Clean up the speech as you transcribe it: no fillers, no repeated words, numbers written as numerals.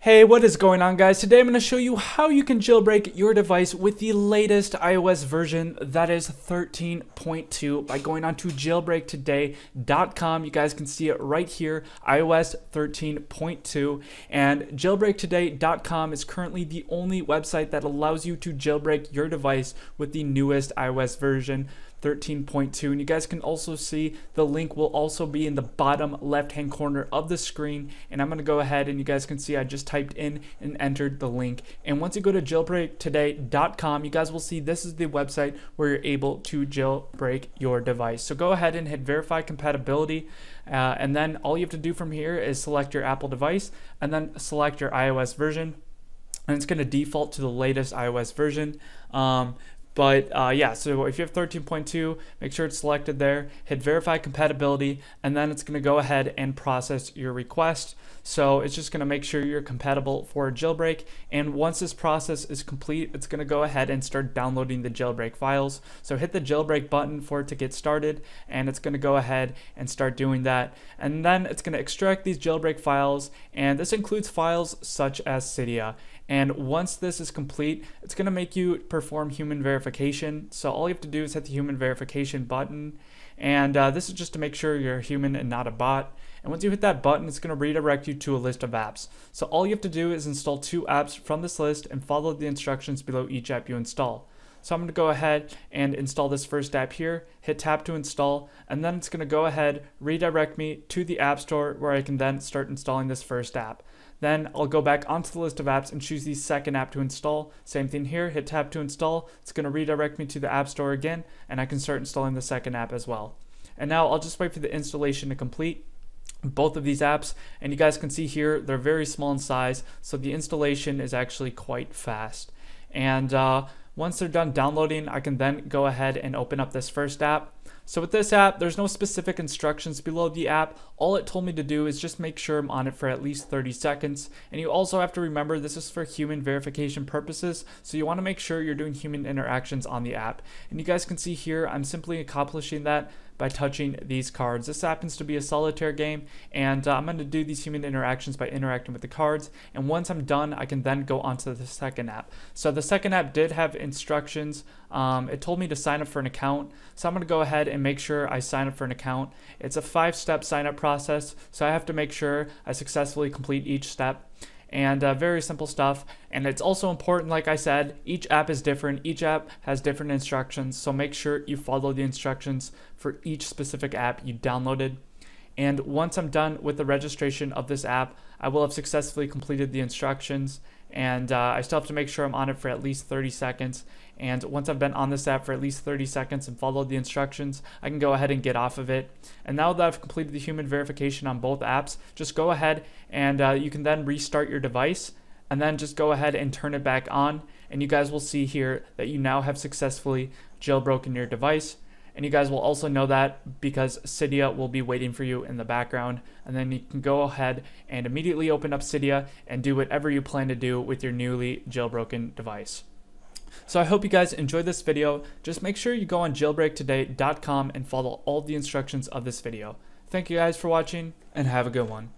Hey, what is going on, guys? Today I'm going to show you how you can jailbreak your device with the latest iOS version, that is 13.2, by going on to jailbreaktoday.com. You guys can see it right here, iOS 13.2, and jailbreaktoday.com is currently the only website that allows you to jailbreak your device with the newest iOS version 13.2, and you guys can also see the link will also be in the bottom left hand corner of the screen. And I'm going to go ahead, and you guys can see I just typed in and entered the link, and once you go to jailbreaktoday.com, you guys will see this is the website where you're able to jailbreak your device. So go ahead and hit verify compatibility, and then all you have to do from here is select your Apple device and then select your iOS version, and it's going to default to the latest iOS version. Yeah, so if you have 13.2, make sure it's selected there, hit verify compatibility, and then it's gonna go ahead and process your request. So it's just gonna make sure you're compatible for a jailbreak. And once this process is complete, it's gonna go ahead and start downloading the jailbreak files. So hit the jailbreak button for it to get started, and it's gonna go ahead and start doing that. And then it's gonna extract these jailbreak files, and this includes files such as Cydia. And once this is complete, it's gonna make you perform human verification. So all you have to do is hit the human verification button, and this is just to make sure you're human and not a bot. And once you hit that button, it's gonna redirect you to a list of apps. So all you have to do is install 2 apps from this list and follow the instructions below each app you install. So I'm gonna go ahead and install this first app here, hit tab to install, and then it's gonna go ahead, redirect me to the App Store, where I can then start installing this first app. Then I'll go back onto the list of apps and choose the second app to install. Same thing here, hit tab to install. It's gonna redirect me to the App Store again, and I can start installing the second app as well. And now I'll just wait for the installation to complete, both of these apps, and you guys can see here, they're very small in size, so the installation is actually quite fast. And once they're done downloading, I can then go ahead and open up this first app. So with this app, there's no specific instructions below the app. All it told me to do is just make sure I'm on it for at least 30 seconds. And you also have to remember this is for human verification purposes, so you want to make sure you're doing human interactions on the app. And you guys can see here, I'm simply accomplishing that by touching these cards. This happens to be a solitaire game, and I'm going to do these human interactions by interacting with the cards, and once I'm done, I can then go on to the second app. So the second app did have instructions. It told me to sign up for an account, so I'm going to go ahead and make sure I sign up for an account. It's a 5-step sign up process, so I have to make sure I successfully complete each step. And very simple stuff. And it's also important, like I said, each app is different. Each app has different instructions, so make sure you follow the instructions for each specific app you downloaded. And once I'm done with the registration of this app, I will have successfully completed the instructions. And I still have to make sure I'm on it for at least 30 seconds. And once I've been on this app for at least 30 seconds and followed the instructions, I can go ahead and get off of it. And now that I've completed the human verification on both apps, just go ahead and you can then restart your device, and then just go ahead and turn it back on. And you guys will see here that you now have successfully jailbroken your device. And you guys will also know that because Cydia will be waiting for you in the background. And then you can go ahead and immediately open up Cydia and do whatever you plan to do with your newly jailbroken device. So I hope you guys enjoyed this video. Just make sure you go on jailbreaktoday.com and follow all the instructions of this video. Thank you guys for watching, and have a good one.